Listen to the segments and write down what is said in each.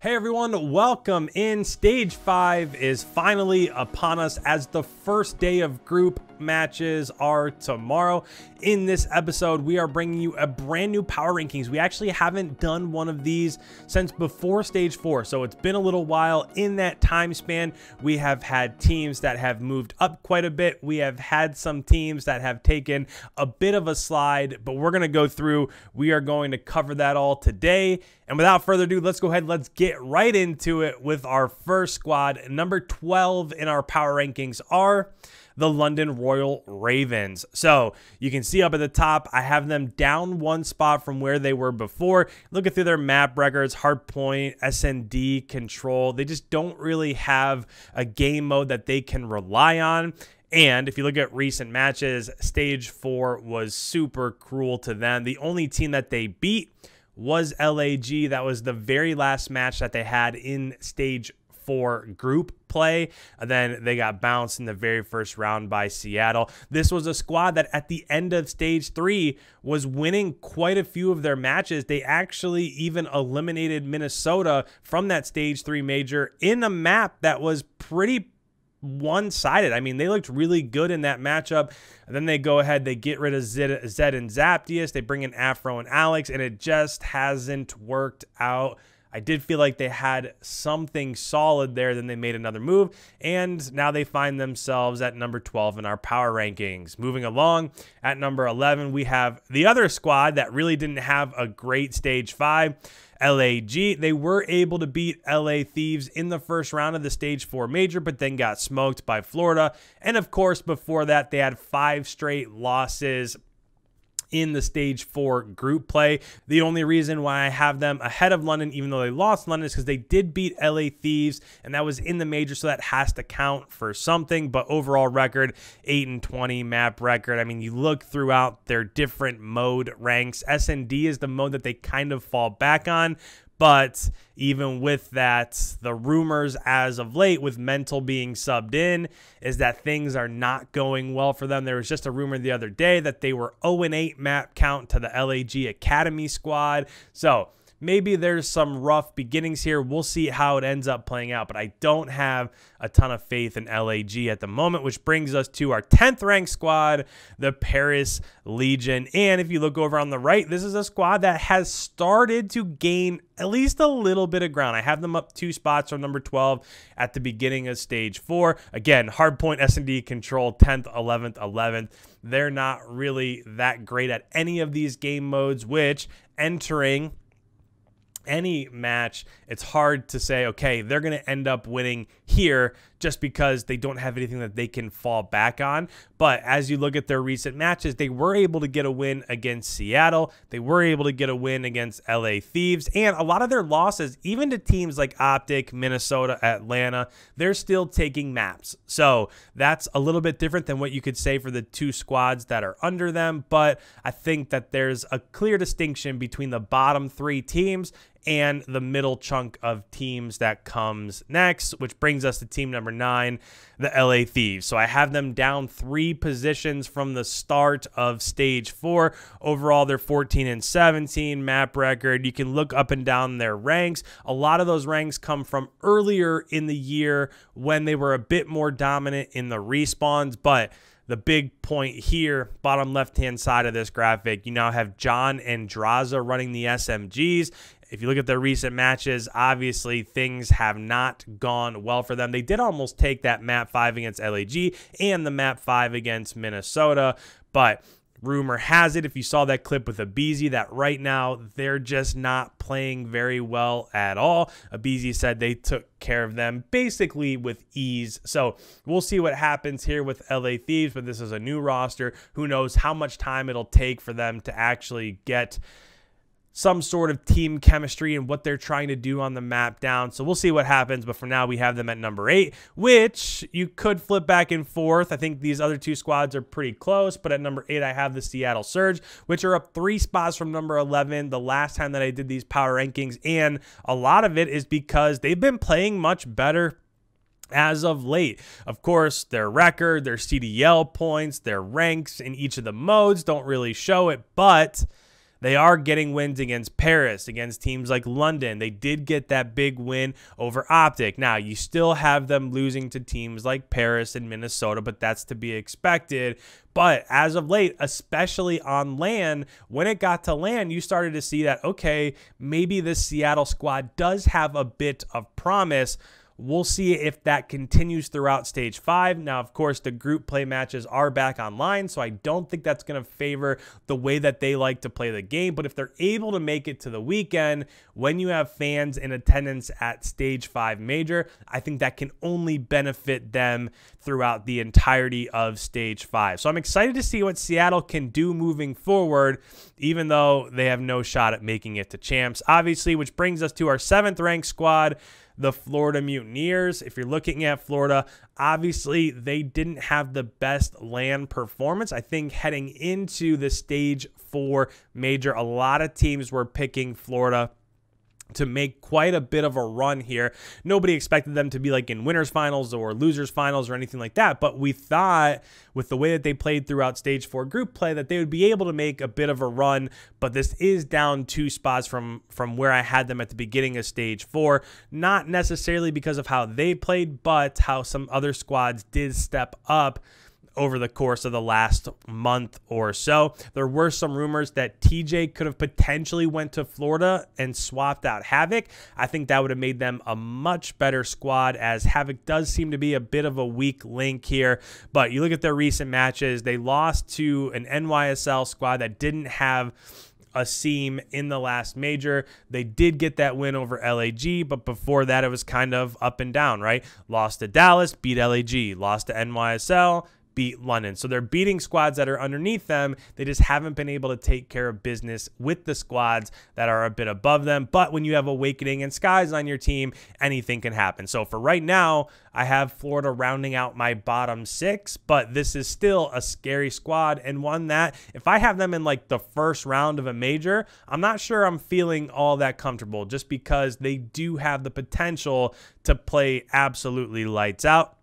Hey everyone, welcome in. Stage 5 is finally upon us as the first day of group matches are tomorrow. In this episode, we are bringing you a brand new power rankings. We actually haven't done one of these since before stage 4, so it's been a little while. In that time span, we have had teams that have moved up quite a bit. We have had some teams that have taken a bit of a slide, but we're going to go through. We are going to cover that all today. And without further ado, let's go ahead. Let's get right into it with our first squad. Number 12 in our power rankings are the London Royal Ravens. So you can see up at the top, I have them down one spot from where they were before. Looking through their map records, Hardpoint, SND, Control, they just don't really have a game mode that they can rely on. And if you look at recent matches, Stage 4 was super cruel to them. The only team that they beat was LAG. That was the very last match that they had in Stage 4 group play. And then they got bounced in the very first round by Seattle. This was a squad that at the end of Stage 3 was winning quite a few of their matches. They actually even eliminated Minnesota from that Stage 3 major in a map that was pretty one-sided. I mean, they looked really good in that matchup. And then they go ahead, they get rid of Zed and Zaptius. They bring in Afro and Alex, and it just hasn't worked out. I did feel like they had something solid there. Then they made another move, and now they find themselves at number 12 in our power rankings. Moving along, at number 11, we have the other squad that really didn't have a great Stage 5. LAG, they were able to beat LA Thieves in the first round of the Stage 4 major, but then got smoked by Florida. And of course, before that, they had 5 straight losses in the Stage 4 group play. The only reason why I have them ahead of London, even though they lost London, is because they did beat LA Thieves, and that was in the major, so that has to count for something. But overall record, 8-20 map record. I mean, you look throughout their different mode ranks. SND is the mode that they kind of fall back on. But even with that, the rumors as of late with Mental being subbed in is that things are not going well for them. There was just a rumor the other day that they were 0-8 map count to the LAG Academy squad. So maybe there's some rough beginnings here. We'll see how it ends up playing out, but I don't have a ton of faith in LAG at the moment, which brings us to our 10th ranked squad, the Paris Legion. And if you look over on the right, this is a squad that has started to gain at least a little bit of ground. I have them up 2 spots from number 12 at the beginning of Stage 4. Again, Hardpoint, S&D, Control, 10th, 11th, 11th. They're not really that great at any of these game modes, which entering any match, it's hard to say, okay, they're going to end up winning here just because they don't have anything that they can fall back on. But as you look at their recent matches, they were able to get a win against Seattle. They were able to get a win against LA Thieves. And a lot of their losses, even to teams like Optic, Minnesota, Atlanta, they're still taking maps. So that's a little bit different than what you could say for the 2 squads that are under them. But I think that there's a clear distinction between the bottom 3 teams and the middle chunk of teams that comes next, which brings us to team number 9, the LA Thieves. So I have them down 3 positions from the start of Stage 4. Overall, they're 14-17 map record. You can look up and down their ranks. A lot of those ranks come from earlier in the year when they were a bit more dominant in the respawns, but the big point here, bottom left-hand side of this graphic, you now have John Andraza running the SMGs. If you look at their recent matches, obviously things have not gone well for them. They did almost take that map 5 against LAG and the map 5 against Minnesota, but rumor has it, if you saw that clip with Abizi, that right now they're just not playing very well at all. Abizi said they took care of them basically with ease. So we'll see what happens here with LA Thieves, but this is a new roster. Who knows how much time it'll take for them to actually get some sort of team chemistry and what they're trying to do on the map down. So we'll see what happens. But for now, we have them at number 8, which you could flip back and forth. I think these other 2 squads are pretty close. But at number 8, I have the Seattle Surge, which are up 3 spots from number 11 the last time that I did these power rankings. And a lot of it is because they've been playing much better as of late. Of course, their record, their CDL points, their ranks in each of the modes don't really show it, but They are getting wins against Paris, against teams like London. They did get that big win over Optic. Now, you still have them losing to teams like Paris and Minnesota, but that's to be expected. But as of late, especially on LAN, when it got to LAN, you started to see that, okay, maybe this Seattle squad does have a bit of promise. We'll see if that continues throughout Stage 5. Now, of course, the group play matches are back online, so I don't think that's going to favor the way that they like to play the game. But if they're able to make it to the weekend, when you have fans in attendance at Stage 5 Major, I think that can only benefit them throughout the entirety of Stage 5. So I'm excited to see what Seattle can do moving forward, even though they have no shot at making it to champs, obviously, which brings us to our 7th-ranked squad, the Florida Mutineers. If you're looking at Florida, obviously they didn't have the best LAN performance. I think heading into the Stage 4 Major, a lot of teams were picking Florida to make quite a bit of a run here. Nobody expected them to be like in winners finals or losers finals or anything like that, but we thought with the way that they played throughout Stage 4 group play that they would be able to make a bit of a run, but this is down 2 spots from where I had them at the beginning of Stage 4, not necessarily because of how they played, but how some other squads did step up over the course of the last month or so. There were some rumors that TJ could have potentially went to Florida and swapped out Havoc. I think that would have made them a much better squad, as Havoc does seem to be a bit of a weak link here. But you look at their recent matches, they lost to an NYSL squad that didn't have a seam in the last major. They did get that win over LAG, but before that it was kind of up and down, right? Lost to Dallas, beat LAG, lost to NYSL, beat London. So they're beating squads that are underneath them. They just haven't been able to take care of business with the squads that are a bit above them. But when you have Awakening and Skies on your team, anything can happen. So for right now, I have Florida rounding out my bottom 6, but this is still a scary squad and one that if I have them in like the first round of a major, I'm not sure I'm feeling all that comfortable, just because they do have the potential to play absolutely lights out.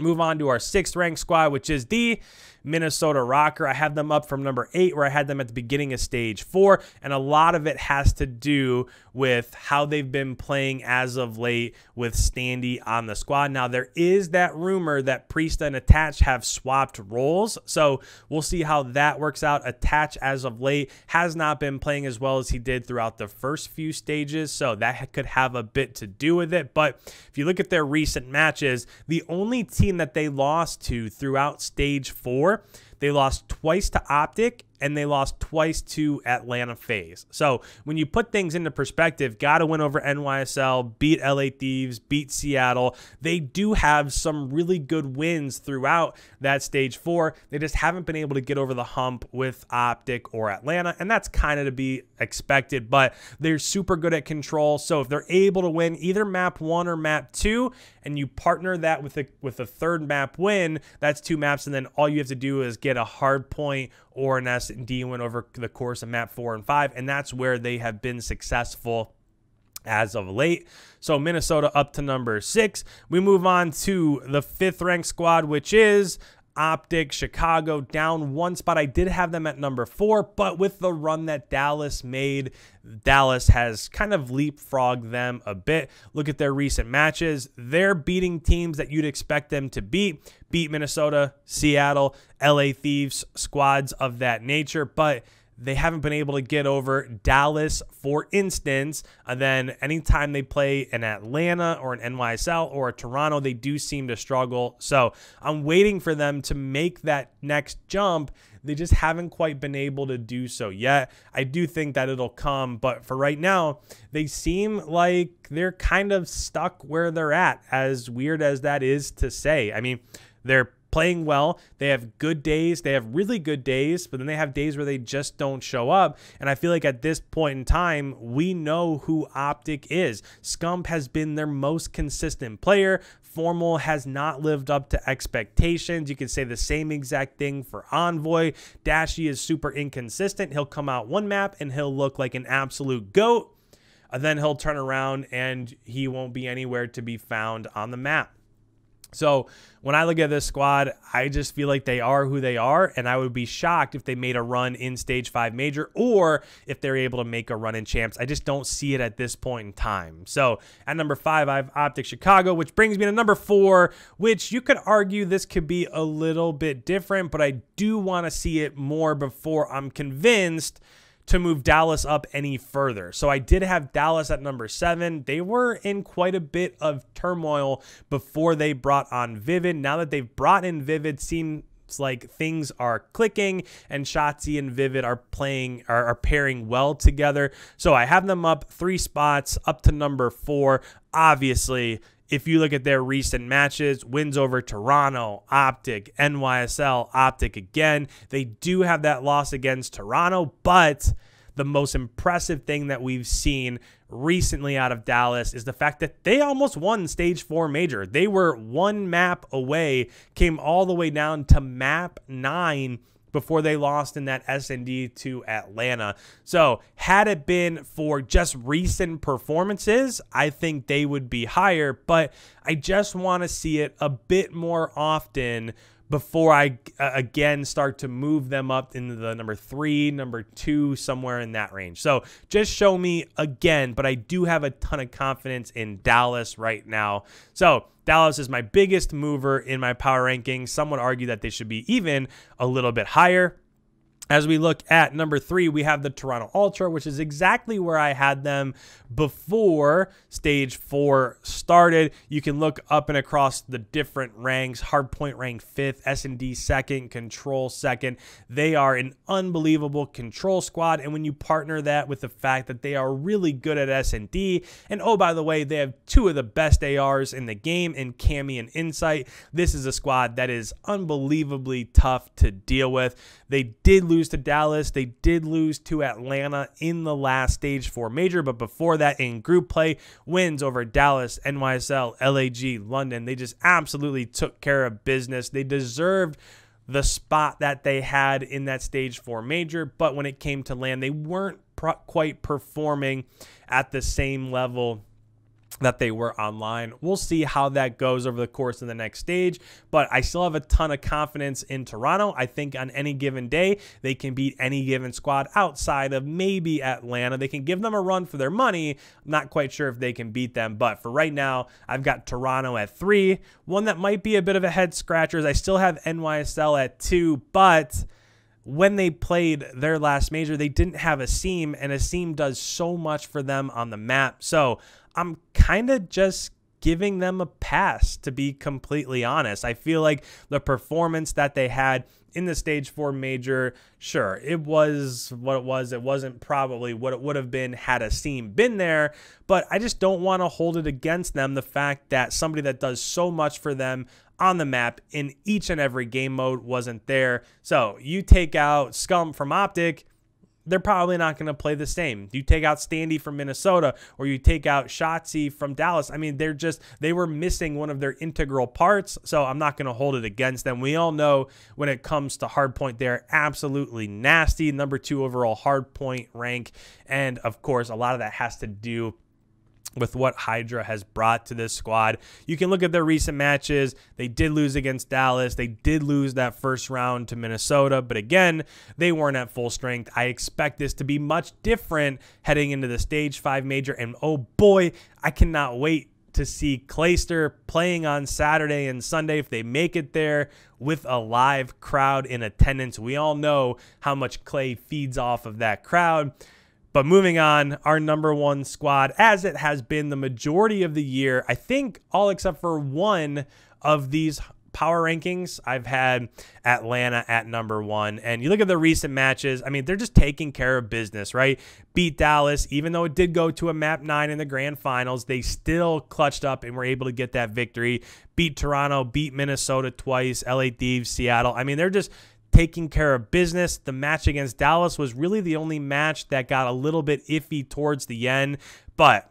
Move on to our 6th-ranked squad, which is the Minnesota Rokkr. I have them up from number 8, where I had them at the beginning of Stage 4, and a lot of it has to do with how they've been playing as of late with Standy on the squad. Now, there is that rumor that Priestahh and Attach have swapped roles, so we'll see how that works out. Attach, as of late, has not been playing as well as he did throughout the first few stages, so that could have a bit to do with it. But if you look at their recent matches, the only team that they lost to throughout Stage 4, they lost twice to Optic and they lost twice to Atlanta Phase. So when you put things into perspective, got to win over NYSL, beat LA Thieves, beat Seattle. They do have some really good wins throughout that Stage 4. They just haven't been able to get over the hump with Optic or Atlanta, and that's kind of to be expected, but they're super good at control. So if they're able to win either map 1 or map 2, and you partner that with a 3rd map win, that's 2 maps, and then all you have to do is get a hard point or an S&D win over the course of map 4 and 5, and that's where they have been successful as of late. So Minnesota up to number 6. We move on to the 5th-ranked squad, which is Optic Chicago, down 1 spot. I did have them at number 4, but with the run that Dallas made, Dallas has kind of leapfrogged them a bit. Look at their recent matches. They're beating teams that you'd expect them to beat Minnesota, Seattle, LA Thieves, squads of that nature, but they haven't been able to get over Dallas, for instance. And then anytime they play an Atlanta or an NYSL or a Toronto, they do seem to struggle. So I'm waiting for them to make that next jump. They just haven't quite been able to do so yet. I do think that it'll come, but for right now, they seem like they're kind of stuck where they're at, as weird as that is to say. I mean, they're playing well, they have good days, they have really good days, but then they have days where they just don't show up. And I feel like at this point in time, we know who Optic is. Scump has been their most consistent player. Formal has not lived up to expectations. You can say the same exact thing for Envoy. Dashi is super inconsistent. He'll come out 1 map and he'll look like an absolute goat, and then he'll turn around and he won't be anywhere to be found on the map. So when I look at this squad, I just feel like they are who they are, and I would be shocked if they made a run in Stage 5 Major or if they're able to make a run in Champs. I just don't see it at this point in time. So at number 5, I have Optic Chicago, which brings me to number 4, which you could argue this could be a little bit different, but I do want to see it more before I'm convinced to move Dallas up any further. So I did have Dallas at number 7. They were in quite a bit of turmoil before they brought on Vivid. Now that they've brought in Vivid, seems like things are clicking, and Shotzi and Vivid are pairing well together. So I have them up 3 spots, up to number 4. Obviously, if you look at their recent matches, wins over Toronto, Optic, NYSL, Optic again. They do have that loss against Toronto, but the most impressive thing that we've seen recently out of Dallas is the fact that they almost won Stage 4 Major. They were 1 map away, came all the way down to map 9 before they lost in that S&D to Atlanta. So had it been for just recent performances, I think they would be higher, but I just want to see it a bit more often before I again start to move them up into the number 3, number 2, somewhere in that range. So just show me again, but I do have a ton of confidence in Dallas right now. So Dallas is my biggest mover in my power rankings. Some would argue that they should be even a little bit higher. As we look at number 3, we have the Toronto Ultra, which is exactly where I had them before Stage 4 started. You can look up and across the different ranks. Hardpoint ranked 5th, S&D 2nd, Control 2nd. They are an unbelievable Control squad, and when you partner that with the fact that they are really good at S&D, and oh, by the way, they have 2 of the best ARs in the game in Cammy and Insight. This is a squad that is unbelievably tough to deal with. They did lose to Dallas. They did lose to Atlanta in the last Stage 4 Major, but before that in group play, wins over Dallas, NYSL, LAG, London. They just absolutely took care of business. They deserved the spot that they had in that Stage 4 Major, but when it came to LAN, they weren't quite performing at the same level that they were online. We'll see how that goes over the course of the next stage, but I still have a ton of confidence in Toronto. I think on any given day, they can beat any given squad outside of maybe Atlanta. They can give them a run for their money. I'm not quite sure if they can beat them, but for right now, I've got Toronto at 3. One that might be a bit of a head scratcher is I still have NYSL at 2, but when they played their last major, they didn't have Asim, and Asim does so much for them on the map. So I'm kind of just giving them a pass, to be completely honest. I feel like the performance that they had in the Stage 4 Major, sure, it was what it was. It wasn't probably what it would have been had Asim been there, but I just don't want to hold it against them, the fact that somebody that does so much for them on the map in each and every game mode wasn't there. So you take out Scump from Optic, they're probably not going to play the same. You take out Standy from Minnesota, or you take out Shotzi from Dallas. I mean, they were missing one of their integral parts, so I'm not going to hold it against them. We all know when it comes to Hardpoint, they're absolutely nasty. Number 2 overall Hardpoint rank. And of course, a lot of that has to do with what Hydra has brought to this squad. You can look at their recent matches. They did lose against Dallas. They did lose that first round to Minnesota, but again, they weren't at full strength. I expect this to be much different heading into the Stage 5 Major, and oh boy, I cannot wait to see Clayster playing on Saturday and Sunday if they make it there with a live crowd in attendance. We all know how much Clay feeds off of that crowd. But moving on, our number 1 squad, as it has been the majority of the year, I think all except for one of these power rankings, I've had Atlanta at number 1. And you look at the recent matches, I mean, they're just taking care of business, right? Beat Dallas, even though it did go to a map 9 in the grand finals, they still clutched up and were able to get that victory. Beat Toronto, beat Minnesota twice, LA Thieves, Seattle. I mean, they're just taking care of business. The match against Dallas was really the only match that got a little bit iffy towards the end, but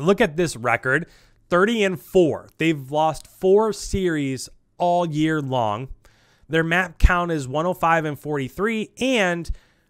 look at this record, 30-4. They've lost 4 series all year long. Their map count is 105 and 43, and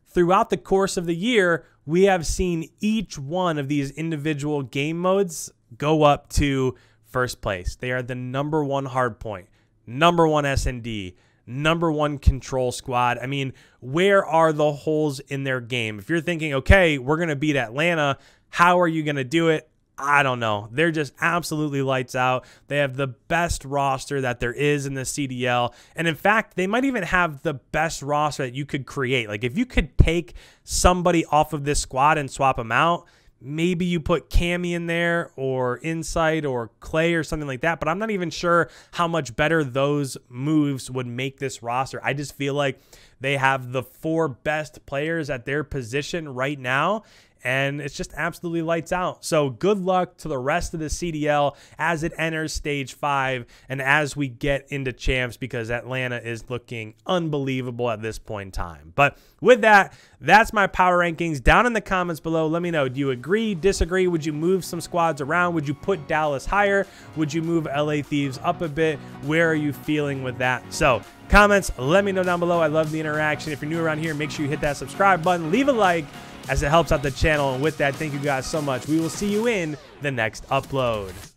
throughout the course of the year, we have seen each one of these individual game modes go up to first place. They are the #1 hardpoint, #1 SND, #1 control squad. I mean, where are the holes in their game? If you're thinking, okay, we're going to beat Atlanta, how are you going to do it? I don't know. They're just absolutely lights out. They have the best roster that there is in the CDL. And in fact, they might even have the best roster that you could create. Like if you could take somebody off of this squad and swap them out, maybe you put Cammy in there or Insight or Clay or something like that. But I'm not even sure how much better those moves would make this roster. I just feel like they have the 4 best players at their position right now. And it's just absolutely lights out. So good luck to the rest of the CDL as it enters stage 5 and as we get into champs, because Atlanta is looking unbelievable at this point in time. But with that, that's my power rankings. Down in the comments below, let me know. Do you agree, disagree? Would you move some squads around? Would you put Dallas higher? Would you move LA Thieves up a bit? Where are you feeling with that? So comments, let me know down below. I love the interaction. If you're new around here, make sure you hit that subscribe button. Leave a like, as it helps out the channel. And with that, thank you guys so much. We will see you in the next upload.